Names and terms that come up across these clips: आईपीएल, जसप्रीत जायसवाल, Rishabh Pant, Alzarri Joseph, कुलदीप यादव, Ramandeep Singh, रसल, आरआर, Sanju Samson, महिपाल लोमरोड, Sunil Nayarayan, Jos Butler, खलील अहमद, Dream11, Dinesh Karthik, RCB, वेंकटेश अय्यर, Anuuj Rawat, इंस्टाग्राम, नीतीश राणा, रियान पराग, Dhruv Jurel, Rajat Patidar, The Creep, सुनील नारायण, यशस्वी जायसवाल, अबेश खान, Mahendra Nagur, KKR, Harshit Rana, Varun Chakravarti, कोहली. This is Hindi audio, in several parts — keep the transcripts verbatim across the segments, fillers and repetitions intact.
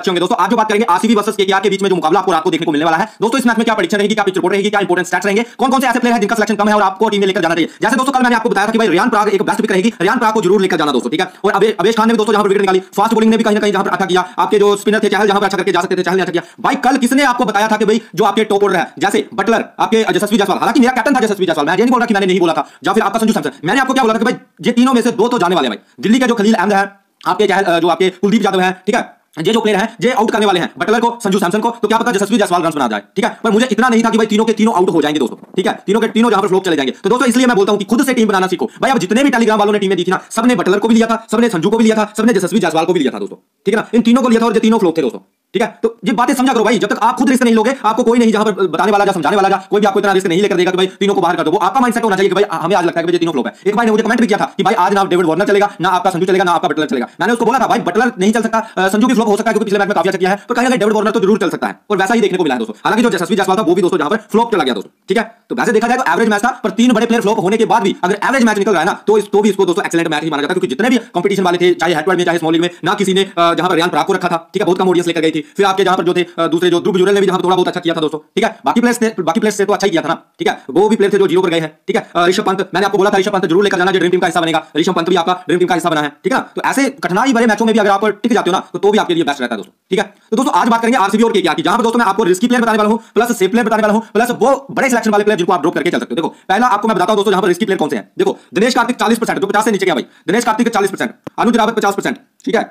अच्छे होंगे। दोस्तों आज जो बात करेंगे आरसीबी वर्सेस केकेआर के बीच में जो मुकाबला आपको रात को देखने को मिलने वाला है दोस्तों, इस मैच में क्या परीक्षा रहेगी, क्या पिच रिपोर्ट रहेगी, क्या इंपॉर्टेंट स्टैट्स रहेंगे, कौन कौन से ऐसे प्लेयर हैं जिनका सिलेक्शन कम है और आपको टीम में लेकर जाना चाहिए। जैसे दोस्तों कल मैंने आपको बताया था कि भाई रियान पराग एक बेस्ट पिक रहेगी, रियान पराग को जरूर लेकर जाना दोस्तों, ठीक है। और अबे अबेश खान ने भी दोस्तों जहां पर विकेट निकाली, फास्ट बॉलिंग ने भी कहीं ना कहीं जहां पर अच्छा किया, आपके जो स्पिनर थे चाहल जहां पर अच्छा करके जा सकते थे, चाहल ने अच्छा किया। भाई कल किसने आपको बताया था कि भाई जो आपके टॉप ऑर्डर है जैसे बटलर, आपके यशस्वी जायसवाल, हालांकि मेरा कैप्टन था यशस्वी जायसवाल, मैं ये नहीं बोल रहा कि मैंने नहीं बोला था, या फिर आपका संजू सैमसन, मैंने आपको क्या बोला था कि भाई ये तीनों में से दो तो जाने वाले हैं भाई, दिल्ली का जो खलील अहमद है, आपके चाहे जो आपके कुलदीप यादव है, ठीक है, ये जो प्लेयर है ये आउट करने वाले हैं बटलर को, संजू सैमसन को, तो क्या पता जसप्रीत जायसवाल रन बना जाए, ठीक है। पर मुझे इतना नहीं था कि भाई तीनों के तीनों आउट हो जाएंगे दोस्तों, ठीक है, तीनों के तीनों जहां पर फ्लोप चले जाएंगे। तो दोस्तों इसलिए मैं बोलता हूं कि खुद से टीम बनाना सीखो भाई। अब जितने भी टेलीग्राम वालों ने टीमें दी थी ना, सबने बटलर को भी लिया था, सबने संजू को भी लिया था, सबने जसप्रीत जायसवाल को भी लिया था दोस्तों, ठीक है ना, इन तीनों को लिया था और ये तीनों फ्लोप थे दोस्तों, ठीक है। तो ये बातें समझा करो भाई, जब तक आप खुद रिस्क नहीं लोगे आपको कोई नहीं जहां पर बताने वाला जा, समझाने वाला जा, कोई भी आपको इतना रिस्क नहीं लेकर देगा कि भाई तीनों को बाहर कर दो। वो आपका माइंडसेट होना चाहिए कि भाई हमें आज लगता है कि ये तीनों फ्लॉप है। एक भाई ने मुझे कमेंट भी किया था कि भाई आज ना डेविड वार्नर चलेगा, ना आपका संजू चलेगा, ना आपका बटलर चलेगा। मैंने उसको बोला था भाई बटलर नहीं चल सकता, संजू भी फ्लॉप हो सकता है क्योंकि पिछले मैच में काफी अच्छा किया है, पर कहीं ना कहीं डेविड वार्नर तो जरूर चल सकता है, और वैसा ही देखने को मिला है दोस्तों। हालांकि जो जसप्रीत जायसवाल था वो भी दोस्तों जहां पर फ्लॉप चला गया दोस्तों, ठीक है। तो वैसे देखा जाए तो एवरेज मैच था, पर तीन बड़े प्लेयर फ्लॉप होने के बाद भी अगर एवरेज मैच निकल रहा है ना तो इसको भी इसको दोस्तों एक्सीलेंट मैच ही माना जाता है, क्योंकि जितने भी कंपटीशन वाले थे चाहे हेडवर्ड में चाहे स्मॉल लीग में, ना किसी ने जहां पर रियान पराग को रखा था, ठीक है, बहुत कम ऑडियंस लेकर गई थी। फिर आपके जहां पर जो थे दूसरे जो ध्रुव जुरेल ने भी जहां थोड़ा बहुत अच्छा किया था दोस्तों, ठीक है, बाकी प्लेयर्स ने बाकी प्लेयर्स से तो अच्छा ही किया था ना, ठीक है, वो भी प्लेयर थे जो जीरो पर गए हैं, ठीक है। ऋषभ पंत, मैंने आपको बोला था ऋषभ पंत जरूर लेकर जाना, जो ड्रीम टीम का हिस्सा बनेगा, ऋषभ पंत भी आपका ड्रीम टीम का हिस्सा बना है, ठीक है। तो ऐसे कठिनाई भरे मैचों में भी अगर आप टिक जाते हो ना तो भी आपके लिए बेस्ट रहता है दोस्तों, ठीक है। तो दोस्तों आज बात करेंगे आरसीबी और केकेआर की, जहां पर दोस्तों मैं आपको रिस्की प्लेयर बताने वाला हूं, प्लस सेफ प्लेयर बताने वाला हूं, प्लस वो बड़े सिलेक्शन वाले प्लेयर जिनको आप ड्रॉप करके चल सकते हो। देखो पहला आपको मैं बताता हूं दोस्तों जहां पर रिस्की प्लेयर कौन से हैं। देखो दिनेश कार्तिक चालीस परसेंट, जो पचास से नीचे गया भाई, दिनेश कार्तिक का चालीस परसेंट, अनुज रावत पचास परसेंट, ठीक है।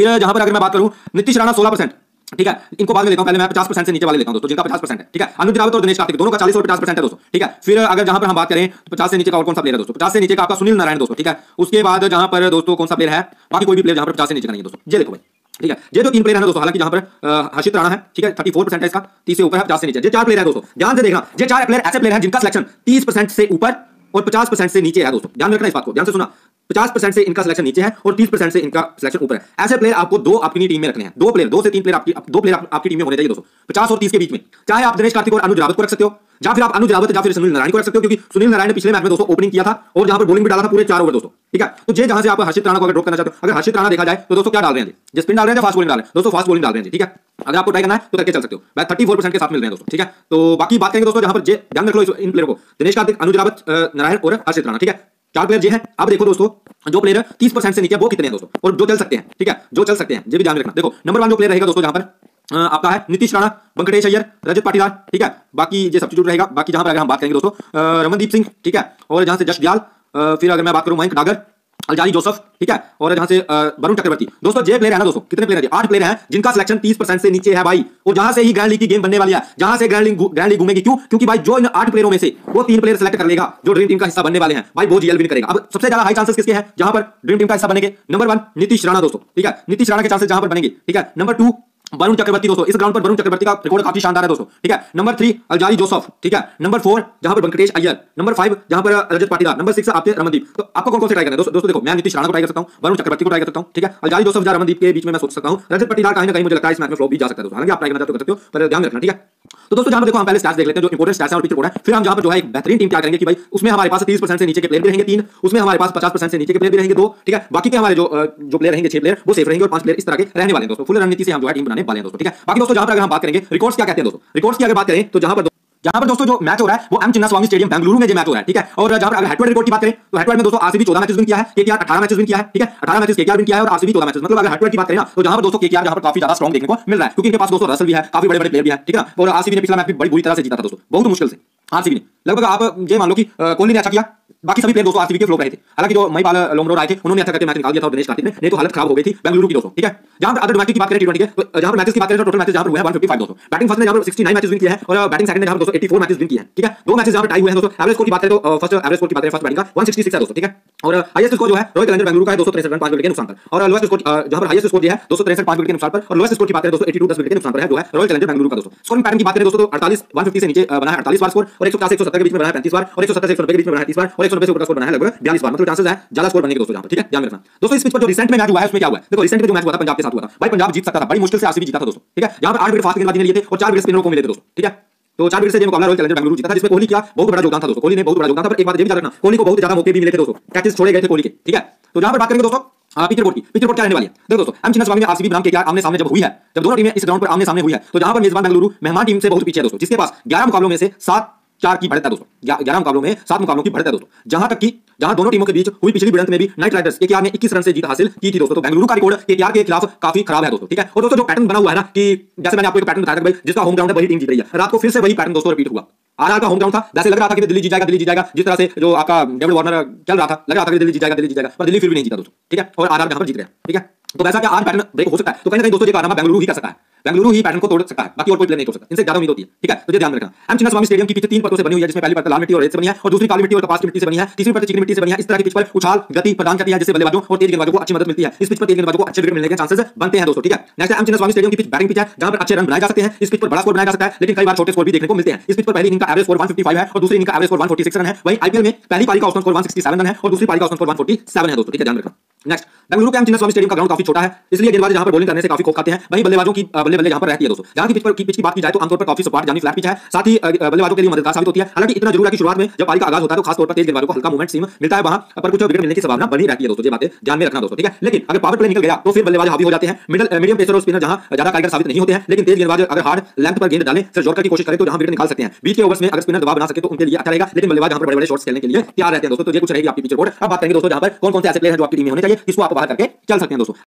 फिर जहां पर अगर मैं बात करूं नीतीश राणा सोलह परसेंट, ठीक है, इनको बाद में लेता हूं, पहले मैं पचास परसेंट से नीचे वाले लेता हूं दोस्तों जिनका पचास परसेंट है, ठीक है। अनुज रावत और दिनेश कार्तिक दोनों का चालीस और पचास परसेंट है दोस्तों, ठीक है। फिर अगर जहां पर हम बात करें तो पचास से नीचे का और कौन सा प्लेयर है दोस्तों, पचास से नीचे का आपका सुनील नारायण दोस्तों, ठीक है। उसके बाद जहां पर दोस्तों कौन सा प्लेयर है, बाकी कोई भी प्लेयर जहां पर पचास से नीचे का नहीं है दोस्तों, ये देखो भाई, ठीक है। ये जो तीन प्लेयर है दोस्तों, हालांकि यहाँ पर हर्षित राणा है, ठीक है, चौंतीस परसेंट है इसका, तीस से ऊपर है, पचास से नीचे, ये चार प्लेयर है दोस्तों, ध्यान से देखना। ये चार प्लेयर ऐसे प्लेयर हैं जिनका सिलेक्शन तीस परसेंट से ऊपर और पचास परसेंट से नीचे है दोस्तों, ध्यान रखना इस बात को, ध्यान से सुना। पचास परसेंट से इनका सिलेक्शन नीचे है और तीस परसेंट से इनका सिलेक्शन ऊपर है। ऐसे प्लेयर आपको दो अपनी टीम में रखने हैं, दो प्लेयर, दो से तीन प्लेयर आपकी दो प्लेयर आप, आपकी टीम में होने चाहिए दोस्तों, पचास और तीस के बीच में। चाहे आप दिनेश कार्तिक और अनुज रावत को रख सकते हो, या फिर आप अनुज रावत या फिर सुनील नारायण को रख सकते हो, क्योंकि सुनील नारायण ने पिछले मैच में दोस्तों ओपनिंग किया था और जहां पर बॉलिंग भी डाला था पूरे चार ओवर दोस्तों, ठीक है। तो ये जहां से आप हर्षित राणा को अगर ड्रॉप करना चाहते हो, अगर हर्षित राणा देखा जाए तो दोस्तों क्या डाल रहे हैं, जो स्पिन डाल रहे हैं, फास्ट बॉलिंग डाल रहे हैं दोस्तों, फास्ट बॉलिंग डाल रहे हैं, ठीक है। अगर आपको ट्राई करना है तो करके चल सकते हो, मैं चौंतीस परसेंट के साथ मिल रहे हैं दोस्तों, ठीक है। तो बाकी बात करेंगे दोस्तों जहां पर जे ध्यान रख लो इन प्लेयर को, दिनेश कार्तिक, अनुज रावत, नारायण और हर्षित राणा, ठीक है, चार प्लेयर ये हैं। अब देखो दोस्तों जो प्लेयर तीस परसेंट से नीचे वो कितने हैं दोस्तों, और जो चल सकते हैं, ठीक है, जो चल सकते हैं ये भी ध्यान रखना। देखो नंबर वन जो प्लेयर रहेगा दोस्तों जहां पर आपका है नीतीश राणा, वेंकटेश अय्यर, रजत पाटीदार, ठीक है, बाकी ये सब्स्टिट्यूट रहेगा। बाकी जहां पर अगर हम बात करेंगे दोस्तों रमनदीप सिंह, ठीक है, और जहां से जश ब्याल, फिर अगर मैं बात करूं महेंद्र नागर, अलजारी जोसेफ, ठीक है, और जहां से वरुण चक्रवर्ती दोस्तों, ये प्लेयर है ना दोस्तों, कितने प्लेयर है, आठ प्लेयर हैं जिनका सिलेक्शन तीस परसेंट से नीचे है भाई, और जहां से ही ग्रैंड लीग की गेम बनने वाली है, जहां से ग्रैंड लीग ग्रैंड लीग घूमेगी। क्यों? क्योंकि भाई जो इन आठ प्लेयरों में से वो तीन प्लेयर सेलेक्ट कर लेगा जो ड्रीम टीम का हिस्सा बनने वाले हैं भाई, वो जीएल विन करेगा। अब सबसे ज्यादा हाई चांसेस किसके हैं जहां पर ड्रीम टीम का हिस्सा बनेंगे? नंबर वन नीतीश राणा दोस्तों, ठीक है, नीतीश राणा के चांसेस जहां पर बनेंगे, ठीक है। नंबर टू वरुण चक्रवर्ती दोस्तों, इस ग्राउंड पर वरुण चक्रवर्ती का रिकॉर्ड काफी शानदार है दोस्तों, ठीक है। नंबर थ्री अलजारी जोसेफ, ठीक है। नंबर फोर जहां पर वेंकटेश अय्यर, नंबर फाइव जहां पर रजत पाटीदार, नंबर सिक्स आपके रमनदीप। तो आपको कौन कौन से ट्राई करना है दोस्तों? देखो मैं नीतीश राणा को ट्राई कर सकता हूं, वरुण चक्रवर्ती को ट्राई कर सकता हूं, ठीक है, अलजारी जोसेफ या रमनदीप के बीच में मैं सोच सकता हूं, रजत पाटीदार कहीं ना कहीं मुझे लगता है इस मैच में फ्लॉप भी जा सकता है दोस्तों, हालांकि आप ट्राई करना चाहते हो कर सकते हो, पर ध्यान रखना, ठीक है। तो दोस्तों जहां पर देखो हम पहले स्टैट्स देख लेते हैं जो इंपॉर्टेंट स्टैट्स हैं और पिच रिपोर्ट है, फिर हम जहां पर जो है एक बेहतरीन टीम क्या करेंगे कि भाई उसमें हमारे पास तीस परसेंट से नीचे के प्लेयर भी रहेंगे तीन, उसमें हमारे पास पचास परसेंट से नीचे के प्लेयर भी रहेंगे दो, ठीक है, बाकी के हमारे जो जो प्लेयर रहेंगे छह प्लेयर वो सेफ रहेंगे और पांच प्लेयर इस तरह के रहने वाले हैं दोस्तों। फुल रणनीति से हम जो है टीम बनाने वाले हैं दोस्तों, ठीक है। बाकी दोस्तों जहां पर अगर हम बात करेंगे रिकॉर्ड्स क्या कहते हैं दोस्तों, रिकॉर्ड्स की अगर बात करें तो जहां पर जहां पर दोस्तों जो मैच हो रहा है वो एम चिन्नास्वामी स्टेडियम बेंगलुरु में जो मैच हो रहा है, ठीक है। और जहां पर अगर हेडवर्ड रिकॉर्ड की बात करें तो हेडवर्ड में दोस्तों आरसीबी चौदह मैचेस विन किया है, केकेआर अठारह मैचेस विन किया है, ठीक है, अठारह मैचेस केकेआर विन किया है और आरसीबी चौदह मैचेस, मतलब अगर हेडवर्ड की बात करें ना तो जहां पर दोस्तों केकेआर जहां पर काफी ज्यादा स्ट्रांग देखने को मिल रहा है, क्योंकि इनके पास दोस्तों रसल भी है, काफी बड़े बड़े प्लेयर भी है, ठीक है। और आरसीबी ने पिछला मैच भी बड़ी बुरी तरह से जीता था दोस्तों, बहुत मुश्किल से आरसीबी ने, लगभग आप ये मान लो कि कोहली ने अच्छा किया, बाकी सभी प्लेयर दोस्तों आरसीबी के फ्लॉप रहे थे, हालांकि जो महिपाल लोमरोड आए थे उन्होंने अच्छा करके मैच निकाल दिया था दिनेश कार्तिक ने, नहीं तो हालत खराब हो गई थी बेंगलुरु की दोस्तों, ठीक है। जहां पर अगर डोमेस्टिक की बात करें टी ट्वेंटी के, तो जहां पर मैचेस की बात करें तो टोटल मैचेस जहां पर हुए हैं एक सौ पचपन दोस्तों, बैटिंग फर्स्ट ने जहां पर उनहत्तर मैचेस विन किए हैं और बैटिंग सेकंड ने जहां पर दोस्तों चौरासी मैचेस विन किए हैं, ठीक है, दो मैचेस जहां पर टाई हुए हैं दोस्तों। एवरेज स्कोर की बात करें तो फर्स्ट एवरेज स्कोर की बात करें फर्स्ट बैटिंग का एक सौ छियासठ है दोस्तों, ठीक है, और हाईएस्ट स्कोर जो है रॉयल चैलेंजर बेंगलुरु का है दो सौ तिरसठ रन पांच विकेट के नुकसान पर, और लोएस्ट स्कोर जहां पर हाईएस्ट स्कोर है दो सौ तिरसठ पांच विकेट के नुकसान पर, और लोएस्ट स्कोर की बात करें दोस्तों बयासी दस विकेट के नुकसान पर है जो है रॉयल चैलेंजर बेंगलुरु का दोस्तों। स्कोरिंग पैटर्न की बात करें दोस्तों अड़तालीस एक सौ पचास से नीचे बना है अड़तालीस बार स्कोर, और एक सौ पचास एक सौ सत्तर के बीच में बना है पैंतीस बार, और एक सौ सत्तर से एक सौ नब्बे के बीच में बना है तीस बार, और एक सौ नब्बे से ऊपर स्कोर बना है लगभग बयालीस बार, मतलब चांसेस है ज्यादा स्कोर बनने के दोस्तों यहां पर, ठीक है, ध्यान रखना दोस्तों। इस पिच पर जो रिसेंट में मैच हुआ है उसमें क्या हुआ है? देखो रिसेंट में जो मैच हुआ था पंजाब के साथ हुआ था भाई, पंजाब जीत सकता था, बड़ी मुश्किल से आरसीबी जीता था दोस्तों, ठीक है। यहां पर आठ विकेट फास्ट गेंदबाजी ने लिए थे और चार विकेट स्पिनरों को मिले थे दोस्तों, ठीक है। तो चार विकेट से मुकाबला रॉयल चैलेंजर बेंगलुरु जीता था, जिसमें कोहली का बहुत बड़ा योगदान था दोस्तों। कोहली ने बहुत बड़ा योगदान था, पर एक बात ये भी याद रखना, कोहली को बहुत ज्यादा मौके भी मिले थे दोस्तों, कैचेस छोड़े गए थे कोहली के। ठीक है, तो यहां पर बात करेंगे दोस्तों पिच रिपोर्ट की। पिच रिपोर्ट क्या रहने वाली है देखो दोस्तों, एम चिन्नास्वामी में आरसीबी बनाम केकेआर आमने सामने जब हुई है, जब दोनों टीमें इस ग्राउंड पर आमने सामने हुई है, तो जहां पर मेजबान बेंगलुरु मेहमान टीम से बहुत पीछे है दोस्तों, जिसके पास ग्यारह मुकाबलों में से सात चार की बढ़त है दोस्तों, ग्यारह मुकाबलों में सात मुकाबलों की बढ़त है दोस्तों। जहां तक कि जहां दोनों टीमों के बीच हुई पिछली भिड़ंत में भी नाइट राइडर्स केकेआर ने इक्कीस रन से जीत हासिल की थी दोस्तों। तो बेंगलुरु का रिकॉर्ड केकेआर के खिलाफ काफी खराब है दोस्तों। ठीक है, और दोस्तों जो पैटर्न बना हुआ है ना, कि जैसे मैंने आपको एक पैटर्न बताया था भाई, जिसका होम ग्राउंड है वही टीम जीत रही है। रात को फिर से वही पैटर्न दोस्तों रिपीट हुआ। आरआर का होम ग्राउंड था, वैसे लग रहा था कि दिल्ली जीत जाएगा दिल्ली जीत जाएगा, जिस तरह से जो आपका डेविड वार्नर चल रहा था, लग रहा था कि दिल्ली जीत जाएगा दिल्ली जीत जाएगा, पर दिल्ली फिर भी नहीं जीता दोस्तों। ठीक है, और आरआर यहां पर जीत रहे हैं। ठीक है, तो वैसा क्या आज पैटर्न ब्रेक हो सकता है? तो कहीं ना कहीं दोस्तों ये कारनामा बेंगलुरु ही कर सकता है, बेंगलुरु ही पैटर्न को तोड़ सकता है, बाकी और कोई प्लेयर नहीं तोड़ सकता, इनसे ज्यादा उम्मीद होती है। ठीक है, तो ये ध्यान रखना। एम चिन्नास्वामी स्टेडियम की पिच तीन परतों से बनी हुई है, जिसमें पहली परत लाल मिट्टी और रेत से बनी है, और दूसरी काली मिट्टी और कपास की मिट्टी से बनी है, तीसरी परत चिकनी मिट्टी से बनी है। इस तरह की पिच पर उछाल गति प्रदान करती है, जिससे बल्लेबाजों और तेज गेंदबाजों को अच्छी मदद मिलती है। इस पिच पर तेज गेंदबाजों को अच्छे विकेट मिलने के चांसेस बनते हैं दोस्तों। ठीक है, नेक्स्ट एम चिन्नास्वामी स्टेडियम की पिच बैटिंग पिच है, जहां पर अच्छे रन बनाए जा सकते हैं। इस पिच पर बड़ा स्कोर बनाया जा सकता है, लेकिन कई बार छोटे स्कोर भी देखने को मिलते हैं। इस पिच पर पहली इनका एवरेज स्कोर एक सौ पचपन है और दूसरी इनका एवरेज स्कोर एक सौ छियालीस रन है। वहीं आईपीएल में पहली पारी का औसत स्कोर एक सौ सड़सठ रन है और दूसरी पारी का औसत स्कोर एक सौ सैंतालीस है दोस्तों। ठीक है, ध्यान रखना। नेक्स्ट, बेंगलुरु के एम चिन्नास्वामी स्टेडियम का ग्राउंड काफी छोटा है, इसलिए गेंदबाज यहां पर बॉलिंग करने से काफी खौफ खाते हैं। वहीं बल्लेबाजों की बल्ले बल्ले यहां पर रहती है दोस्तों। जहां की पिच पर की पिच की बात की जाए तो आमतौर पर काफी सपाट यानी फ्लैट पिच है, साथ ही बल्लेबाजों के लिए मददगार साबित होती है। हालांकि इतना जरूर है कि शुरुआत में जब पारी का आगाज होता है तो खास तौर पर तेज गेंदबाजों को हल्का मूवमेंट सीम मिलता है, वहां पर कुछ विकेट मिलने की संभावना बनी रहती है दोस्तों। ये बातें ध्यान में रखना दोस्तों। ठीक है, लेकिन अगर पावर प्ले निकल गया तो फिर बल्लेबाज हावी हो जाते हैं। मिडिल मीडियम पेसर और स्पिनर जहां ज्यादा कारगर साबित नहीं होते हैं, लेकिन तेज गेंदबाज अगर हार्ड लेंथ पर गेंद डालें से जोर की कोशिश करें तो यहां विकेट निकाल सकते हैं। बीच के ओवर्स में अगर स्पिनर दबाव बना सके तो उनके लिए अच्छा रहेगा, लेकिन बल्लेबाज यहां पर बड़े-बड़े शॉट्स खेलने के लिए तैयार रहते हैं दोस्तों। तो ये कुछ रहेगी आपकी पिच रिपोर्ट। अब बात करेंगे दोस्तों यहां पर कौन कौन से ऐसे प्लेयर हैं जो आपकी टीम में होने चाहिए, किसको आप बाहर करके चल सकते हैं दोस्तों।